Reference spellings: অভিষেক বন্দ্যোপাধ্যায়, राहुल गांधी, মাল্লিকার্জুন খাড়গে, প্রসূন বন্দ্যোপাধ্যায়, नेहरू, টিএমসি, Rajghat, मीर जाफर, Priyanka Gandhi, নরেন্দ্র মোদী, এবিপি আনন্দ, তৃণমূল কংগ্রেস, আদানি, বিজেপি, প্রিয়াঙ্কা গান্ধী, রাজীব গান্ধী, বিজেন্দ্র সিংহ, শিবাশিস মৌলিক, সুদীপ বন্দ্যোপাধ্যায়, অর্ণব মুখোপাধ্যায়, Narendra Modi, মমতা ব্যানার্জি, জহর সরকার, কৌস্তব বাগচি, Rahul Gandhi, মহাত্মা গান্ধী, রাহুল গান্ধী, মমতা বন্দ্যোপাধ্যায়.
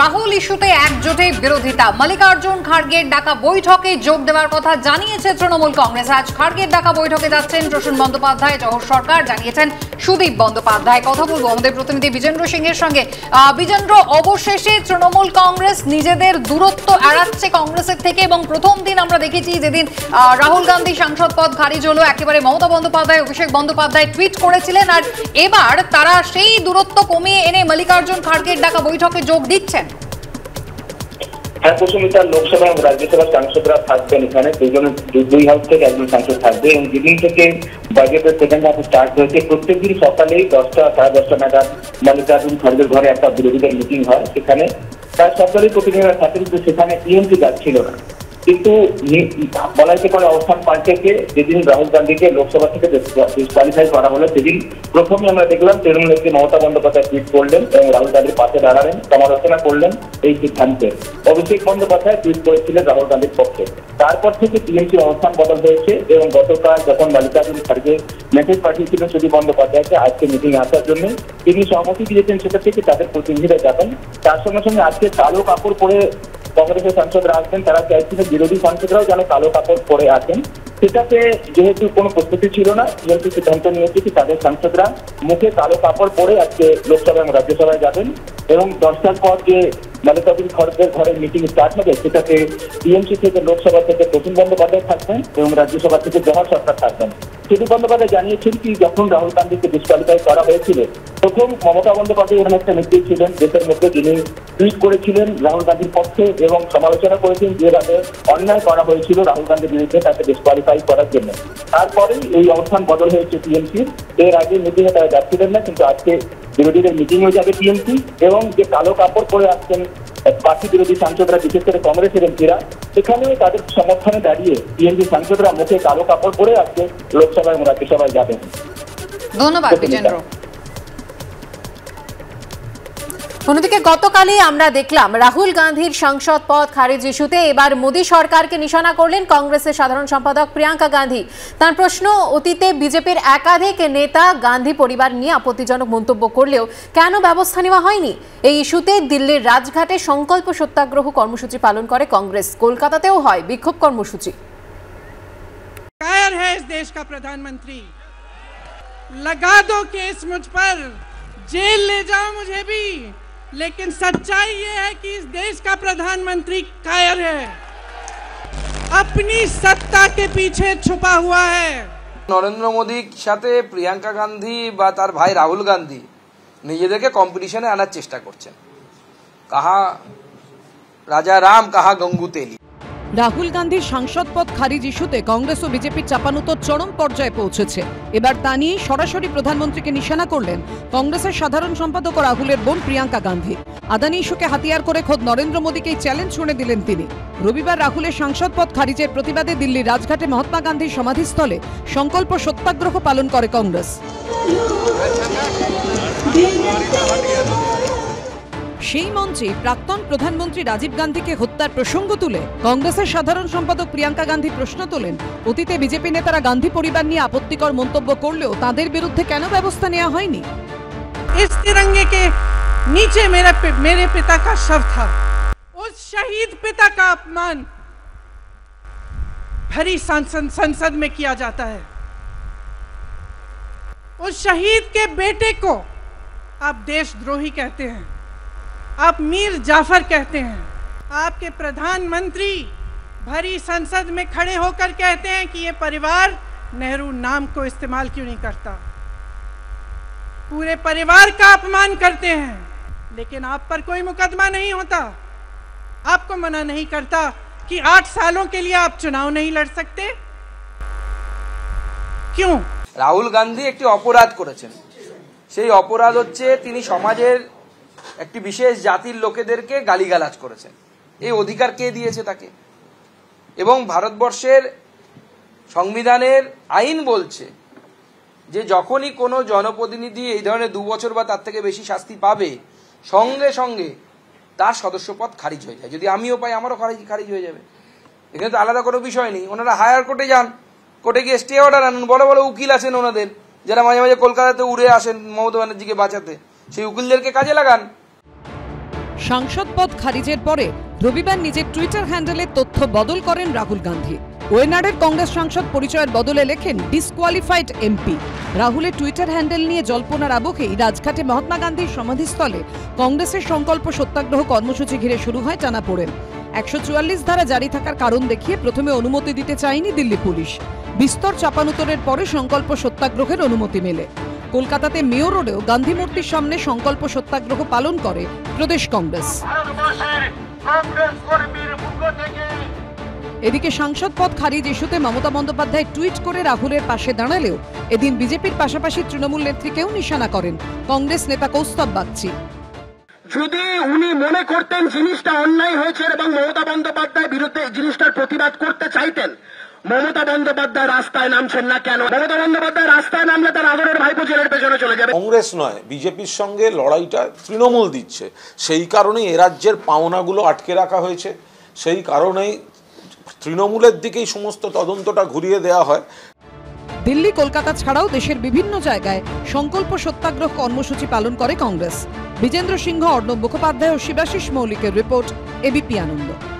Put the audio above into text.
রাহুল ইস্যুতে একজোটে বিরোধিতা। মাল্লিকার্জুন খাড়গের ডাকা বৈঠকে যোগ দেওয়ার কথা জানিয়েছে তৃণমূল কংগ্রেস। আজ খাড়গের ডাকা বৈঠকে যাচ্ছেন প্রসূন বন্দ্যোপাধ্যায়, জহর সরকার, জানিয়েছেন সুদীপ বন্দ্যোপাধ্যায়। কথা বলবো আমাদের প্রতিনিধি বিজেন্দ্র সিংহের সঙ্গে। বিজেন্দ্র, অবশেষে তৃণমূল কংগ্রেস নিজেদের দূরত্ব এড়াচ্ছে কংগ্রেসের থেকে, এবং প্রথম দিন আমরা দেখেছি যেদিন রাহুল গান্ধী সাংসদ পদ খারিজ হলো একেবারে মমতা বন্দ্যোপাধ্যায়, অভিষেক বন্দ্যোপাধ্যায় টুইট করেছিলেন, আর এবার তারা সেই দূরত্ব কমিয়ে এনে মাল্লিকার্জুন খাড়গের ডাকা বৈঠকে যোগ দিচ্ছেন। হ্যাঁ কুসুমিতা, লোকসভা এবং রাজ্যসভার সাংসদরা থাকবেন এখানে, দুই হাউস থেকে একজন সাংসদ থাকবে। এবং যেদিন থেকে বাজেটের সেকেন্ড হাফ স্টার্ট হয়েছে প্রত্যেকদিন সকালেই 10টা সাড়ে 10টা নাগাদ মাল্লিকার্জুন খাড়গের ঘরে একটা বিরোধীদের মিটিং হয়। সেখানে তার সকলেই প্রতিনিধিরা থাকেন, কিন্তু সেখানে টিএমসি যাচ্ছিল না। কিন্তু বলা যেতে পারে অবস্থান পাল্টেছে। যেদিন রাহুল গান্ধীকে লোকসভা থেকে ডিসকোয়ালিফাই করা হলো সেদিন প্রথমে আমরা দেখলাম তৃণমূল নেত্রী মমতা বন্দ্যোপাধ্যায় টুইট করলেন এবং রাহুল গান্ধীর পাশে দাঁড়ালেন, সমালোচনা করলেন এই সিদ্ধান্তের। অভিষেক বন্দ্যোপাধ্যায় টুইট করেছিলেন রাহুল গান্ধীর পক্ষে। তারপর থেকে টিএমসির অবস্থান বদল হয়েছে এবং গতকাল যখন মাল্লিকার্জুন খাড়গে মেসেজ পাঠিয়েছিলেন সুদীপ বন্দ্যোপাধ্যায়কে আজকে মিটিং আসার জন্য, তিনি সহমতি দিয়েছেন সেটা থেকে তাদের প্রতিনিধিরা যাবেন। তার সঙ্গে সঙ্গে আজকে কালো কাপড় পরে কংগ্রেসের সাংসদরা আসবেন, তারা চাইছিল বিরোধী সাংসদরাও যেন কালো কাপড় পরে আসেন। সেটাতে যেহেতু কোনো প্রস্তুতি ছিল না, টিএমসি সিদ্ধান্ত নিয়েছে যে তাদের সাংসদরা মুখে কালো কাপড় পরে আজকে লোকসভা এবং রাজ্যসভায় যাবেন। এবং 10টার পর যে মাল্লিকার্জুন খাড়গের ঘরে মিটিং স্টার্ট হবে সেটাতে টিএমসি থেকে লোকসভা থেকে প্রসূন বন্দ্যোপাধ্যায় থাকবেন এবং রাজ্যসভা থেকে জহর সরকার থাকবেন। সুদীপ বন্দ্যোপাধ্যায় জানিয়েছেন কি যখন রাহুল গান্ধীকে ডিসকোয়ালিফাই করা হয়েছিল প্রথম মমতা বন্দ্যোপাধ্যায় এখানে একটা নেত্রী ছিলেন দেশের মধ্যে, যিনি টুইট করেছিলেন রাহুল গান্ধীর পক্ষে এবং সমালোচনা করেছেন যেভাবে অন্যায় করা হয়েছিল রাহুল গান্ধীর বিরুদ্ধে তাকে ডিসকোয়ালিফাই করার জন্য। তারপরেই এই অবস্থান বদল হয়েছে টিএমসির। এর আগে মিটিংয়ে তারা যাচ্ছিলেন না, কিন্তু আজকে বিরোধীদের মিটিংয়ে যাবে টিএমসি। এবং যে কালো কাপড় পরে আসছেন পার্টি বিরোধী সাংসদরা, বিশেষ করে কংগ্রেসের এমপিরা, সেখানেও তাদের সমর্থনে দাঁড়িয়ে টিএমসি সাংসদরা মুখে কালো কাপড় পরে আজকে লোকসভা এবং রাজ্যসভায় যাবেন। ধন্যবাদ বিজেন্দ্র। অন্যদিকে গতকালই আমরা দেখলাম রাহুল গান্ধীর সংসদ পদ খারিজ ইস্যুতে এবার মোদী সরকারকে নিশানা করলেন কংগ্রেসের সাধারণ সম্পাদক প্রিয়াঙ্কা গান্ধী। তার প্রশ্ন, অতীতে বিজেপির একাধিক নেতা গান্ধী পরিবার নিয়ে আপত্তিজনক মন্তব্য করলেও কেন ব্যবস্থা নেওয়া হয়নি? এই ইস্যুতে দিল্লির রাজঘাটে সংকল্প সত্যাগ্রহ কর্মসূচি পালন করে কংগ্রেস, কলকাতাতেও হয় বিক্ষোভ কর্মসূচি। প্রধানমন্ত্রী লগা দো কেস মুঝ পর, জেল লে যাও মুঝে ভি। लेकिन सच्चाई ये है कि इस देश का प्रधानमंत्री कायर है, अपनी सत्ता के पीछे छुपा हुआ है। नरेंद्र मोदी के साथ प्रियंका गांधी बा तार भाई राहुल गांधी निजेदेरके कम्पिटिशने आनार चेष्टा करछेन। कहा राजा राम, कहा गंगू तेली। রাহুল গান্ধীর সাংসদ পদ খারিজ ইস্যুতে কংগ্রেস ও বিজেপির চাপানুতো চরম পর্যায়ে পৌঁছেছে। এবার তা নিয়ে সরাসরি প্রধানমন্ত্রীকে নিশানা করলেন কংগ্রেসের সাধারণ সম্পাদক ও রাহুলের বোন প্রিয়াঙ্কা গান্ধী। আদানি ইস্যুকে হাতিয়ার করে খোদ নরেন্দ্র মোদীকেই চ্যালেঞ্জ ছুঁড়ে দিলেন তিনি। রবিবার রাহুলের সাংসদ পদ খারিজের প্রতিবাদে দিল্লির রাজঘাটে মহাত্মা গান্ধীর সমাধিস্থলে সংকল্প সত্যাগ্রহ পালন করে কংগ্রেস। সেই মঞ্চে প্রাক্তন প্রধানমন্ত্রী রাজীব গান্ধীকে হত্যার প্রসঙ্গ তুলে কংগ্রেসের সাধারণ সম্পাদক প্রিয়াঙ্কা গান্ধী প্রশ্ন তোলেন, অতীতে বিজেপি নেতারা গান্ধী পরিবার নিয়ে আপত্তিকর মন্তব্য করলেও তাদের বিরুদ্ধে কেন ব্যবস্থা নেওয়া হয়নি? इस तिरंगे के नीचे मेरे पिता का शव था, उस शहीद पिता का अपमान भरी संसद में किया जाता है। उस शहीद के बेटे को आप देशद्रोही कहते हैं, आप मीर जाफर कहते हैं। आपके प्रधानमंत्री भरी संसद में खड़े होकर कहते हैं कि ये परिवार नेहरू नाम को इस्तेमाल क्यों नहीं करता, पूरे परिवार का अपमान करते हैं। लेकिन आप पर कोई मुकदमा नहीं होता, आपको मना नहीं करता कि 8 सालों के लिए आप चुनाव नहीं लड़ सकते, क्यों? राहुल गांधी एक अपराध करेছেন, সেই অপরাধ হচ্ছে তিনি সমাজের একটি বিশেষ জাতির লোকেদেরকে গালিগালাজ করেছেন। এই অধিকার কে দিয়েছে তাকে? এবং ভারতবর্ষের সংবিধানের আইন বলছে যে যখনই কোনো জনপ্রতিনিধি এই ধরনের 2 বছর বা তার থেকে বেশি শাস্তি পাবে সঙ্গে সঙ্গে তার সদস্যপদ খারিজ হয়ে যায়। যদি আমিও পাই আমারও খারিজ হয়ে যাবে, এখানে তো আলাদা কোনো বিষয় নেই। ওনারা হায়ার কোর্টে যান, কোর্টে গিয়ে স্টে অর্ডার আনুন, বড় বড় উকিল আছেন ওনাদের, যারা মাঝে মাঝে কলকাতাতে উড়ে আসেন মমতা ব্যানার্জিকে বাঁচাতে, সেই উকিলদেরকে কাজে লাগান। सांसद पद खारिजेर पर रविवार निजे ट्विटर हैंडले तथ्य बदल करें राहुल गांधी। वेनाडेर कांग्रेस सांसद परिचयेर बदले लेखेन डिसक्वालिफाइड एमपी। राहुलेर ट्विटर हैंडल निये जल्पनार आबेई राजघाटे महात्मा गांधी समाधिस्थले कांग्रेसेर संकल्प सत्याग्रह कर्मसूची घिरे शुरू हय टानापोड़ेन। 144 धारा जारी थाकार कारण देखिए प्रथमे अनुमति दिते चायनि दिल्ली पुलिश। विस्तर चापानूतोरेर परे संकल्प सत्याग्रहेर अनुमति मेले। कलकाताते मेयो रोडेओ गांधी मूर्तिर सामने संकल्प सत्याग्रह पालन करे प्रदेश कांग्रेस। एदिके सांसद पद खारिज इस्यूते ममता बंदोपाध्याय ट्वीट करे राहुलेर पाशे दाঁড়ালেও এদিন বিজেপির পাশাপাশি তৃণমূল নেত্রীকেও নিশানা করেন কংগ্রেস নেতা কৌস্তব বাগচি। যদি উনি মনে করতেন জিনিসটা অন্যায় হয়েছে এবং মমতা বন্দ্যোপাধ্যায়ের বিরুদ্ধে এই জিনিসটার প্রতিবাদ করতে চাইতেন, মমতা বন্দ্যোপাধ্যায় রাস্তায় নামছেন না কেন? মমতা বন্দ্যোপাধ্যায় রাস্তায় নামলে তার আগরের ভাইপো জেলের পেছনে চলে যাবে। কংগ্রেস নয়, বিজেপির সঙ্গে লড়াইটা তৃণমূল দিচ্ছে, সেই কারণেই এ রাজ্যের পাওনাগুলো আটকে রাখা হয়েছে, সেই কারণেই তৃণমূলের দিকেই সমস্ত তদন্তটা ঘুরিয়ে দেয়া হয়। দিল্লি কলকাতা ছাড়াও দেশের বিভিন্ন জায়গায় সংকল্প সত্যাগ্রহ কর্মসূচি পালন করে কংগ্রেস। বিজেন্দ্র সিংহ, অর্ণব মুখোপাধ্যায় ও শিবাশিস মৌলিকের রিপোর্ট, এবিপি আনন্দ।